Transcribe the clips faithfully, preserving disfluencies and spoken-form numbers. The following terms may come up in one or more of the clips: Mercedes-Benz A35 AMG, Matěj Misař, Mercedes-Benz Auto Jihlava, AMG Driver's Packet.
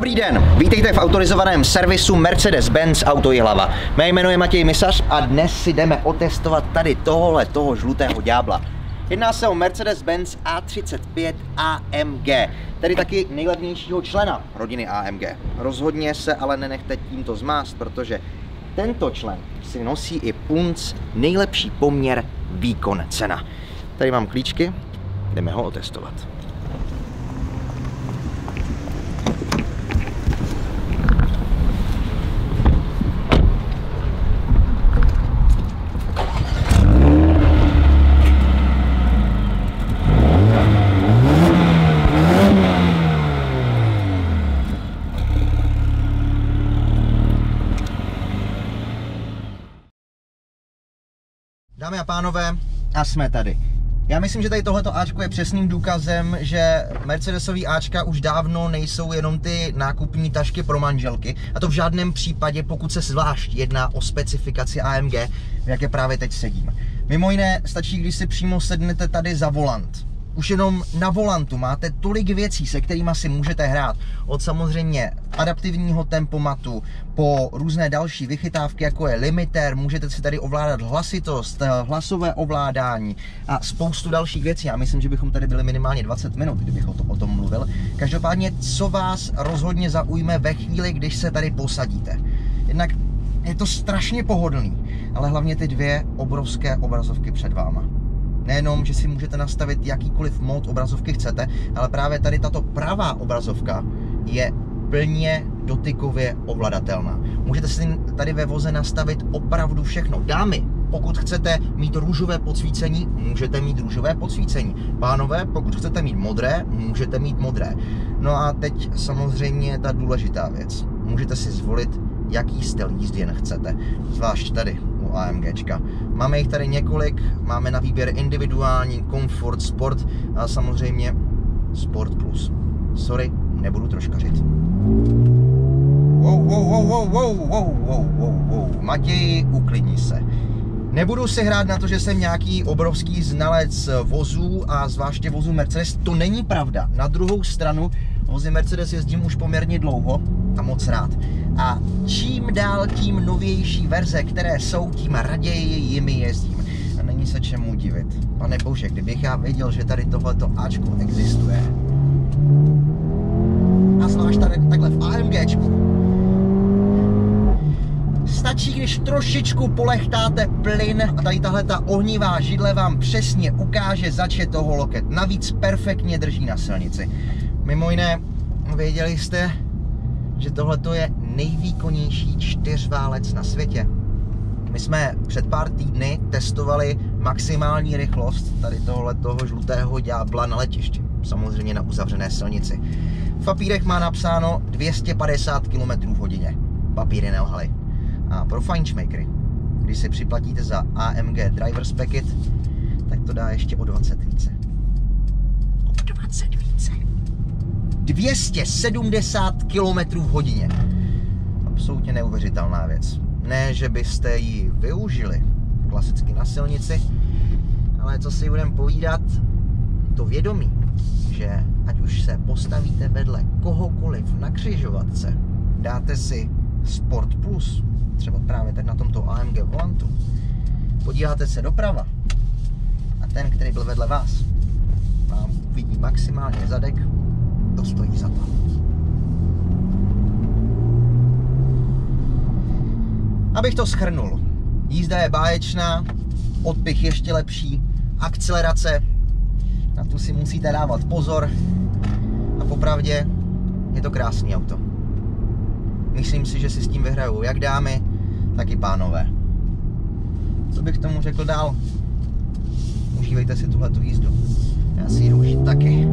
Dobrý den, vítejte v autorizovaném servisu Mercedes-Benz Auto Jihlava. Mé jméno je Matěj Misař a dnes si jdeme otestovat tady tohle, toho žlutého ďábla. Jedná se o Mercedes-Benz A třicet pět A M G, tedy taky nejlevnějšího člena rodiny A M G. Rozhodně se ale nenechte tímto zmást, protože tento člen si nosí i punc nejlepší poměr výkon cena. Tady mám klíčky, jdeme ho otestovat. Dámy a pánové, a jsme tady. Já myslím, že tady tohleto Ačko je přesným důkazem, že Mercedesový Ačka už dávno nejsou jenom ty nákupní tašky pro manželky. A to v žádném případě, pokud se zvlášť jedná o specifikaci A M G, v jaké právě teď sedím. Mimo jiné, stačí, když si přímo sednete tady za volant. Už jenom na volantu máte tolik věcí, se kterými si můžete hrát. Od samozřejmě adaptivního tempomatu po různé další vychytávky, jako je limiter, můžete si tady ovládat hlasitost, hlasové ovládání a spoustu dalších věcí. Já myslím, že bychom tady byli minimálně dvacet minut, kdybych o, to, o tom mluvil. Každopádně, co vás rozhodně zaujme ve chvíli, když se tady posadíte. Jednak je to strašně pohodlný, ale hlavně ty dvě obrovské obrazovky před váma. Nejenom, že si můžete nastavit jakýkoliv mód obrazovky chcete, ale právě tady tato pravá obrazovka je plně dotykově ovladatelná. Můžete si tady ve voze nastavit opravdu všechno. Dámy, pokud chcete mít růžové podsvícení, můžete mít růžové podsvícení. Pánové, pokud chcete mít modré, můžete mít modré. No a teď samozřejmě ta důležitá věc. Můžete si zvolit, jaký styl jízdy jen chcete. Zvlášť tady. AMGčka. Máme jich tady několik, máme na výběr individuální, komfort, sport a samozřejmě sport plus. Sorry, nebudu troškařit. Wow, wow, wow, wow, wow, wow, wow, wow, wow. Matěji, uklidni se. Nebudu si hrát na to, že jsem nějaký obrovský znalec vozů a zvláště vozů Mercedes, to není pravda. Na druhou stranu, vozy Mercedes jezdím už poměrně dlouho a moc rád. A čím dál tím novější verze, které jsou, tím raději jimi jezdím. A není se čemu divit. Pane bože, kdybych já věděl, že tady tohleto Ačko existuje. A zvlášť tady takhle v AMGčku. Stačí, když trošičku polechtáte plyn a tady tahle ta ohnivá židle vám přesně ukáže, zač je toho loket. Navíc perfektně drží na silnici. Mimo jiné, věděli jste, že tohleto je nejvýkonnější čtyřválec na světě. My jsme před pár týdny testovali maximální rychlost tady tohletoho žlutého ďábla na letišti. Samozřejmě na uzavřené silnici. V papírech má napsáno dvě stě padesát kilometrů v hodině. Papíry nelhaly. A pro fajnšmejkry, když si připlatíte za A M G Driver's Packet, tak to dá ještě o dvacet více. O dvacet více. dvě stě sedmdesát kilometrů v hodině. Absolutně neuvěřitelná věc. Ne, že byste ji využili klasicky na silnici, ale co si budeme povídat, to vědomí, že ať už se postavíte vedle kohokoliv na křižovatce, dáte si Sport Plus, třeba právě teď na tomto A M G volantu, podíváte se doprava a ten, který byl vedle vás, vám uvidí maximálně zadek, to stojí za to. Abych to shrnul, jízda je báječná, odpich ještě lepší, akcelerace, na tu si musíte dávat pozor a popravdě je to krásný auto. Myslím si, že si s tím vyhrajou jak dámy, tak i pánové. Co bych tomu řekl dál? Užívejte si tuhletu jízdu. Já si ji užiju taky.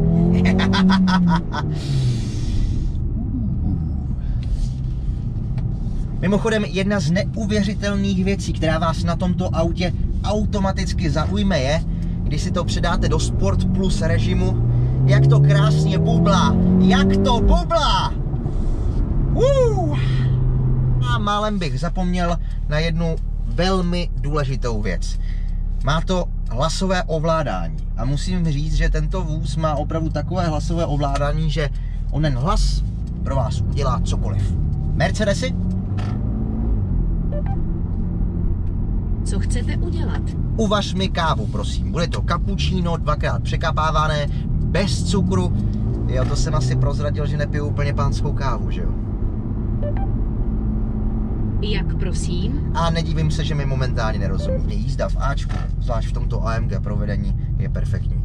Mimochodem, jedna z neuvěřitelných věcí, která vás na tomto autě automaticky zaujme, je, když si to předáte do Sport Plus režimu, jak to krásně bublá, jak to bublá! Uh! A málem bych zapomněl na jednu velmi důležitou věc. Má to hlasové ovládání. A musím říct, že tento vůz má opravdu takové hlasové ovládání, že onen hlas pro vás udělá cokoliv. Mercedesy? Co chcete udělat? Uvař mi kávu, prosím. Bude to kapučíno, dvakrát překapávané, bez cukru. Jo, to jsem asi prozradil, že nepiju úplně pánskou kávu, že jo? Jak prosím? A nedívím se, že mi momentálně nerozumí. Jízda v Ačku, zvlášť v tomto A M G provedení, je perfektní.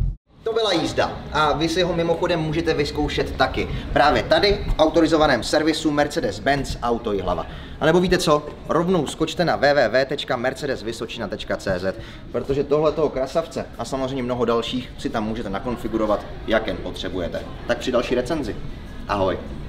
To byla jízda a vy si ho mimochodem můžete vyzkoušet taky. Právě tady, v autorizovaném servisu Mercedes-Benz Auto Jihlava. A nebo víte co? Rovnou skočte na w w w tečka mercedes vysočina tečka c z, protože tohletoho krasavce a samozřejmě mnoho dalších si tam můžete nakonfigurovat, jak jen potřebujete. Tak při další recenzi. Ahoj.